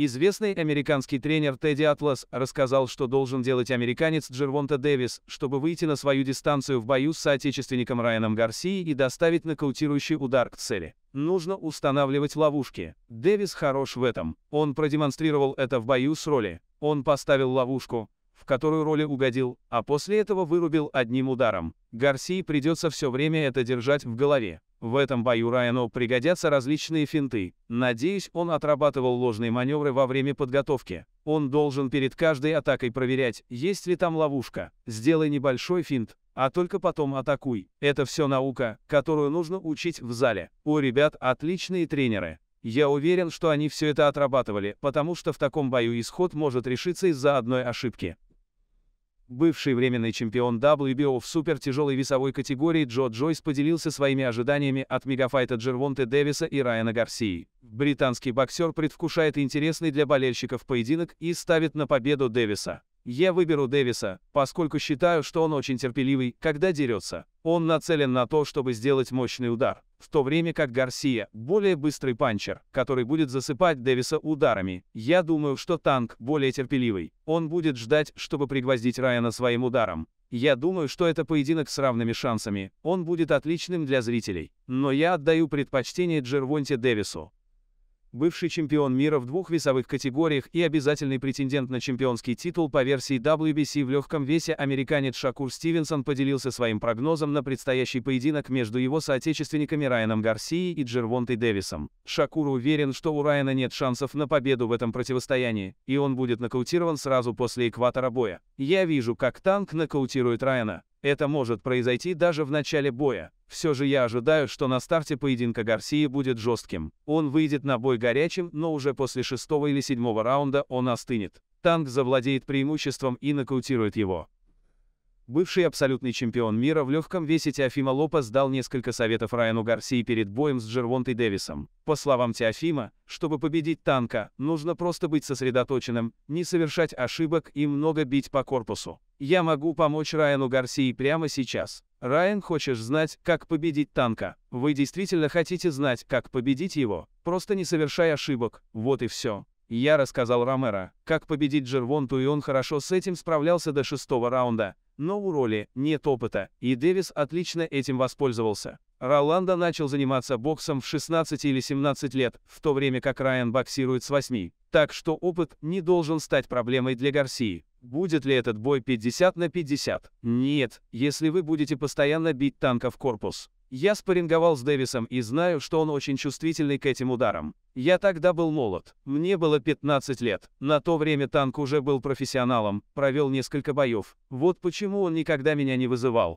Известный американский тренер Тедди Атлас рассказал, что должен делать американец Джервонта Дэвис, чтобы выйти на свою дистанцию в бою с соотечественником Райаном Гарсией и доставить нокаутирующий удар к цели. Нужно устанавливать ловушки. Дэвис хорош в этом. Он продемонстрировал это в бою с Ролли. Он поставил ловушку, в которую Ролли угодил, а после этого вырубил одним ударом. Гарсии придется все время это держать в голове. В этом бою Райану пригодятся различные финты. Надеюсь, он отрабатывал ложные маневры во время подготовки. Он должен перед каждой атакой проверять, есть ли там ловушка. Сделай небольшой финт, а только потом атакуй. Это все наука, которую нужно учить в зале. У ребят отличные тренеры. Я уверен, что они все это отрабатывали, потому что в таком бою исход может решиться из-за одной ошибки. Бывший временный чемпион WBO в супертяжелой весовой категории Джо Джойс поделился своими ожиданиями от мегафайта Джервонты Дэвиса и Райана Гарсии. Британский боксер предвкушает интересный для болельщиков поединок и ставит на победу Дэвиса. Я выберу Дэвиса, поскольку считаю, что он очень терпеливый, когда дерется. Он нацелен на то, чтобы сделать мощный удар, в то время как Гарсия – более быстрый панчер, который будет засыпать Дэвиса ударами. Я думаю, что танк более терпеливый. Он будет ждать, чтобы пригвоздить Райана своим ударом. Я думаю, что это поединок с равными шансами. Он будет отличным для зрителей. Но я отдаю предпочтение Джервонте Дэвису. Бывший чемпион мира в двух весовых категориях и обязательный претендент на чемпионский титул по версии WBC в легком весе американец Шакур Стивенсон поделился своим прогнозом на предстоящий поединок между его соотечественниками Райаном Гарсией и Джервонтой Дэвисом. Шакур уверен, что у Райана нет шансов на победу в этом противостоянии, и он будет нокаутирован сразу после экватора боя. «Я вижу, как танк нокаутирует Райана. Это может произойти даже в начале боя. Все же я ожидаю, что на старте поединка Гарсия будет жестким. Он выйдет на бой горячим, но уже после 6-го или 7-го раунда он остынет. Танк завладеет преимуществом и нокаутирует его». Бывший абсолютный чемпион мира в легком весе Теофимо Лопес дал несколько советов Райану Гарсии перед боем с Джервонтой Дэвисом. По словам Теофимо, чтобы победить танка, нужно просто быть сосредоточенным, не совершать ошибок и много бить по корпусу. «Я могу помочь Райану Гарсии прямо сейчас. Райан, хочешь знать, как победить танка? Вы действительно хотите знать, как победить его? Просто не совершай ошибок, вот и все». Я рассказал Ромеро, как победить Джервонту, и он хорошо с этим справлялся до 6-го раунда. Но у Ролли нет опыта, и Дэвис отлично этим воспользовался. Роландо начал заниматься боксом в 16 или 17 лет, в то время как Райан боксирует с 8. Так что опыт не должен стать проблемой для Гарсии. Будет ли этот бой 50 на 50? Нет, если вы будете постоянно бить танка в корпус. Я спарринговал с Дэвисом и знаю, что он очень чувствительный к этим ударам. Я тогда был молод, мне было 15 лет. На то время танк уже был профессионалом, провел несколько боев. Вот почему он никогда меня не вызывал.